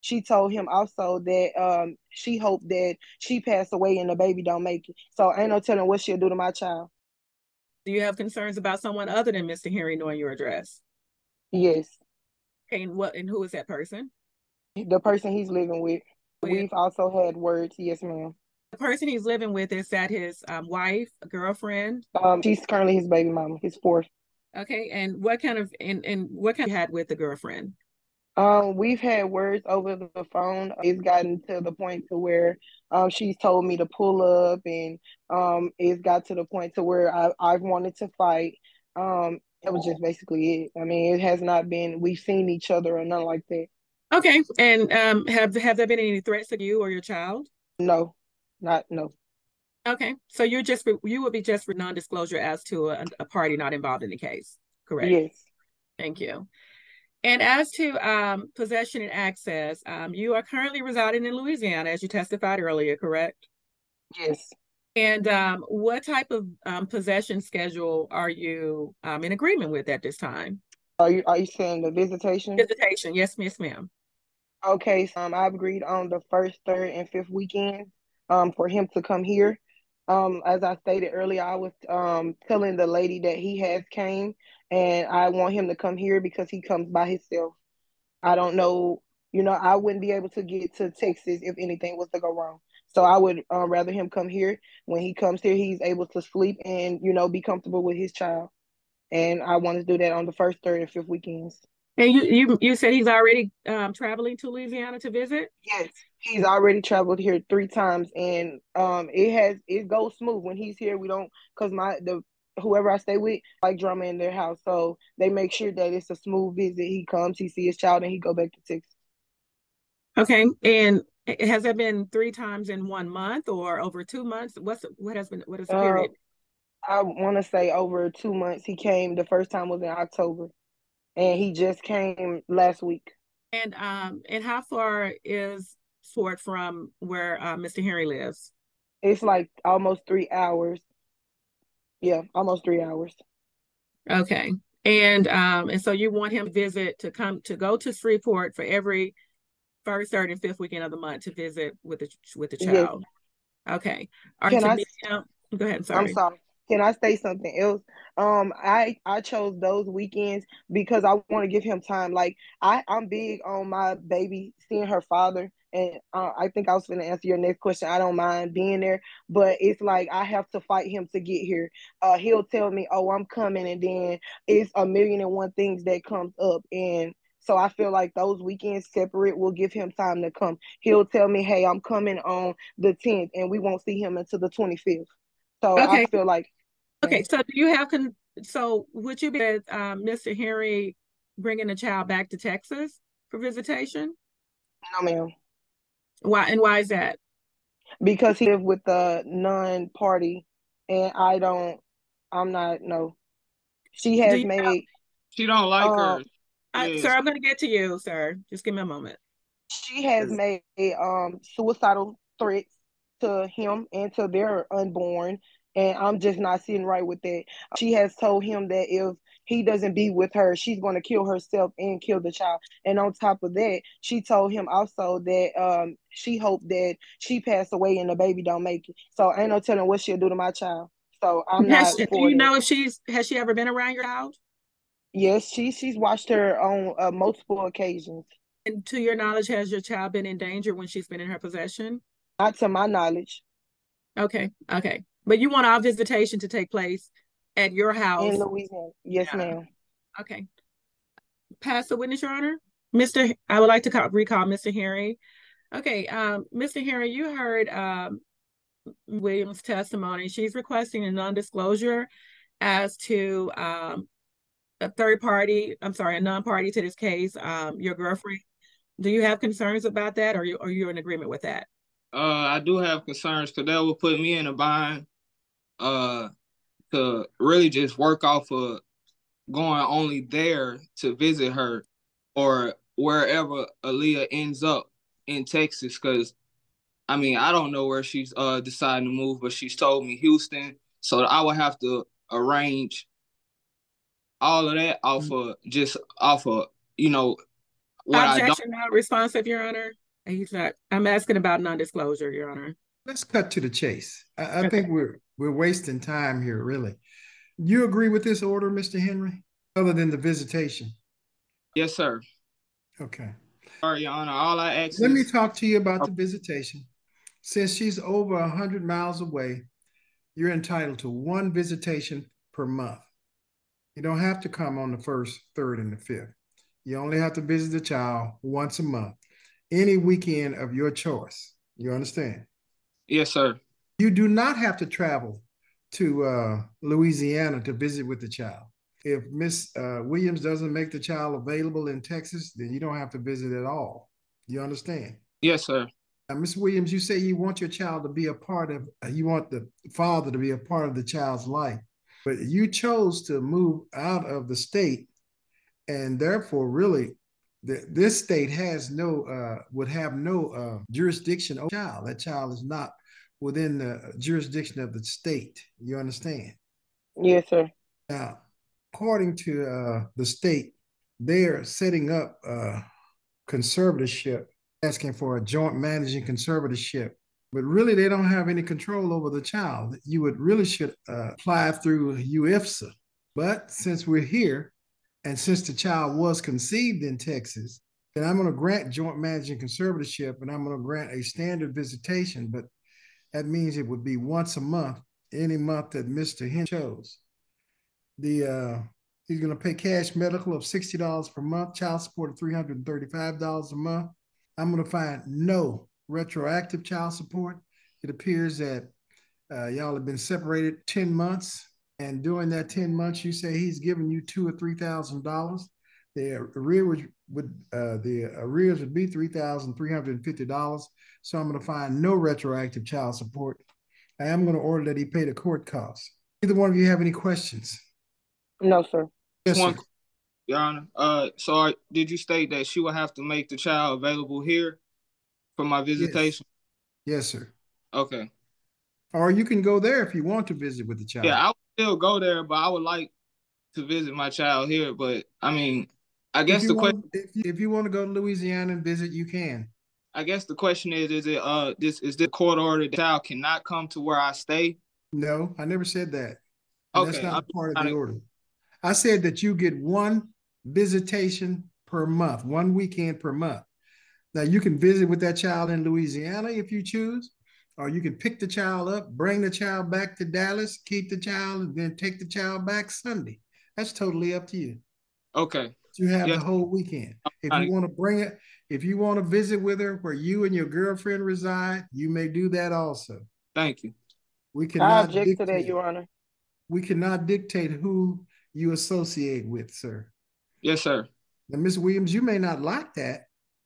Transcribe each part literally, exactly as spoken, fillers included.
she told him also that um she hoped that she passed away and the baby don't make it. So ain't no telling what she'll do to my child. Do you have concerns about someone other than Mister Henry knowing your address? Yes. And what? And who is that person? The person he's living with. with. We've also had words. Yes, ma'am. The person he's living with, is that his um, wife, girlfriend? Um, she's currently his baby mama, his fourth. Okay, and what kind of and, and what kind of had with the girlfriend? Um, we've had words over the phone. It's gotten to the point to where um, she's told me to pull up, and um, it's got to the point to where I, I've wanted to fight. Um, that was just basically it. I mean, it has not been, we've seen each other or nothing like that. Okay, and um, have, have there been any threats to you or your child? No, not, no. Okay, so you're just, you would be just for non-disclosure as to a, a party not involved in the case, correct? Yes. Thank you. And as to um, possession and access, um, you are currently residing in Louisiana, as you testified earlier, correct? Yes. And um, what type of um, possession schedule are you um, in agreement with at this time? Are you, are you saying the visitation? Visitation, yes, miss, ma'am. Okay, so um, I've agreed on the first, third, and fifth weekend um, for him to come here. Um, as I stated earlier, I was um, telling the lady that he has came, and I want him to come here because he comes by himself. I don't know, you know, I wouldn't be able to get to Texas if anything was to go wrong. So I would uh, rather him come here. When he comes here, he's able to sleep and, you know, be comfortable with his child. And I want to do that on the first, third, and fifth weekends. And you, you, you said he's already um, traveling to Louisiana to visit? Yes, he's already traveled here three times, and um, it has it goes smooth when he's here. We don't, cause my the whoever I stay with like drama in their house, so they make sure that it's a smooth visit. He comes, he sees his child, and he go back to Texas. Okay, and has that been three times in one month or over two months? What's what has been what is the uh, period? I want to say over two months. He came the first time was in October. And he just came last week. And um, and how far is Fort from where uh, Mister Henry lives? It's like almost three hours. Yeah, almost three hours. Okay, and um, and so you want him to visit to come to go to Shreveport for every first, third, and fifth weekend of the month to visit with the with the child. Yes. Okay. Are Can I me now? Go ahead. I'm sorry. I'm sorry. Can I say something else? Um, I, I chose those weekends because I want to give him time. Like, I, I'm big on my baby seeing her father. And uh, I think I was going to answer your next question. I don't mind being there, but it's like I have to fight him to get here. Uh, he'll tell me, oh, I'm coming. And then it's a million and one things that comes up. And so I feel like those weekends separate will give him time to come. He'll tell me, hey, I'm coming on the tenth, and we won't see him until the twenty-fifth. So okay. I feel like. Okay, so do you have con so would you be with um, Mister Henry bringing the child back to Texas for visitation? No, ma'am. Why and why is that? Because he lives with the non-party, and I don't. I'm not. No, she has made. Know? She don't like uh, her. I, yes. Sir, I'm going to get to you, sir. Just give me a moment. She has made um suicidal threats to him and to their unborn. And I'm just not sitting right with that. She has told him that if he doesn't be with her, she's going to kill herself and kill the child. And on top of that, she told him also that um, she hoped that she passed away and the baby don't make it. So ain't no telling what she'll do to my child. So I'm has not. She, do you know if she's has she ever been around your child? Yes, she she's watched her on uh, multiple occasions. And to your knowledge, has your child been in danger when she's been in her possession? Not to my knowledge. Okay. Okay. But you want our visitation to take place at your house? In Louisiana. Yes, yeah. Ma'am. Okay. Pass the witness, Your Honor. Mister I would like to call, recall Mister Henry. Okay, um, Mister Henry, you heard um, Williams' testimony. She's requesting a non-disclosure as to um, a third party, I'm sorry, a non-party to this case, um, your girlfriend. Do you have concerns about that, or you, are you in agreement with that? Uh, I do have concerns because that would put me in a bind. Uh, to really just work off of going only there to visit her or wherever Aaliyah ends up in Texas. Because, I mean, I don't know where she's uh deciding to move, but she's told me Houston. So I would have to arrange all of that off mm-hmm. of just off of, you know, What Objection not responsive, Your Honor. He's not. I'm asking about non-disclosure, Your Honor. Let's cut to the chase. I, I okay. think we're we're wasting time here, really. You agree with this order, Mister Henry, other than the visitation? Yes, sir. Okay. All right, Your Honor. All I ask. Let is... me talk to you about the visitation. Since she's over a hundred miles away, you're entitled to one visitation per month. You don't have to come on the first, third, and the fifth. You only have to visit the child once a month, any weekend of your choice. You understand? Yes, sir. You do not have to travel to uh, Louisiana to visit with the child. If Miss uh, Williams doesn't make the child available in Texas, then you don't have to visit at all. You understand? Yes, sir. Now, Miss Williams, you say you want your child to be a part of, uh, you want the father to be a part of the child's life, but you chose to move out of the state, and therefore really the, this state has no, uh, would have no uh, jurisdiction over the child. That child is not within the jurisdiction of the state. You understand? Yes, sir. Now, according to uh, the state, they are setting up a conservatorship, asking for a joint managing conservatorship, but really they don't have any control over the child. You would really should uh, apply through U I F S A. But since we're here, and since the child was conceived in Texas, then I'm going to grant joint managing conservatorship, and I'm going to grant a standard visitation, but that means it would be once a month, any month that Mister Henry chose. The, uh, he's going to pay cash medical of sixty dollars per month, child support of three hundred thirty-five dollars a month. I'm going to find no retroactive child support. It appears that uh, y'all have been separated ten months. And during that ten months, you say he's giving you two or three thousand dollars. The arrear would, would uh, the arrears would be three thousand three hundred and fifty dollars. So I'm going to find no retroactive child support. I am going to order that he pay the court costs. Either one of you have any questions? No, sir. Yes, sir. Your Honor. Uh, so did you state that she will have to make the child available here for my visitation? Yes, yes sir. Okay. Or you can go there if you want to visit with the child. Yeah. I Still go there, but I would like to visit my child here. But I mean, I guess the question, if you, if you want to go to Louisiana and visit, you can. I guess the question is, is it uh this is the court order the child cannot come to where I stay? No, I never said that. And okay, that's not I'm, part of the I, order. I said that you get one visitation per month, one weekend per month. Now you can visit with that child in Louisiana if you choose. Or you can pick the child up, bring the child back to Dallas, keep the child, and then take the child back Sunday. That's totally up to you. Okay. You have yeah. the whole weekend. If you want to bring it, if you want to visit with her where you and your girlfriend reside, you may do that also. Thank you. We cannot I object dictate, to that, Your Honor. We cannot dictate who you associate with, sir. Yes, sir. Now, Miz Williams, you may not like that,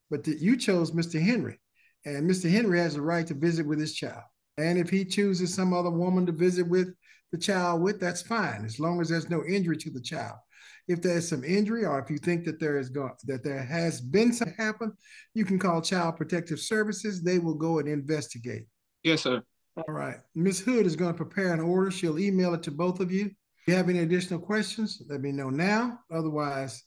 but the, you chose Mister Henry. And Mister Henry has the right to visit with his child. And if he chooses some other woman to visit with the child with, that's fine, as long as there's no injury to the child. If there's some injury, or if you think that there is going, that there has been something happen, you can call Child Protective Services. They will go and investigate. Yes, sir. All right. Miz Hood is going to prepare an order. She'll email it to both of you. If you have any additional questions, let me know now. Otherwise,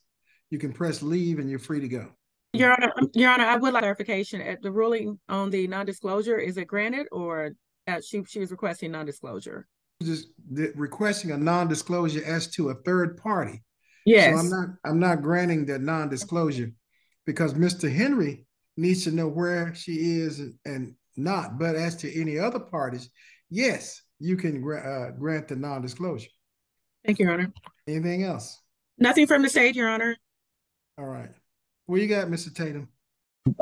you can press leave and you're free to go. Your Honor, Your Honor, I would like clarification. At the ruling on the non-disclosure, is it granted, or that she she was requesting non-disclosure? Just requesting a non-disclosure as to a third party. Yes. So I'm not I'm not granting that non-disclosure because Mister Henry needs to know where she is and not. But as to any other parties, yes, you can uh, grant the non-disclosure. Thank you, Your Honor. Anything else? Nothing from the state, Your Honor. All right. What you got, Mister Tatum?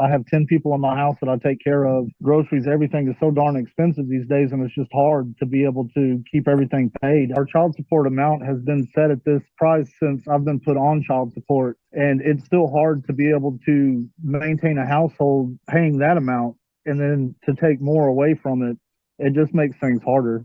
I have ten people in my house that I take care of. Groceries, everything is so darn expensive these days, and it's just hard to be able to keep everything paid. Our child support amount has been set at this price since I've been put on child support, and it's still hard to be able to maintain a household paying that amount, and then to take more away from it. It just makes things harder.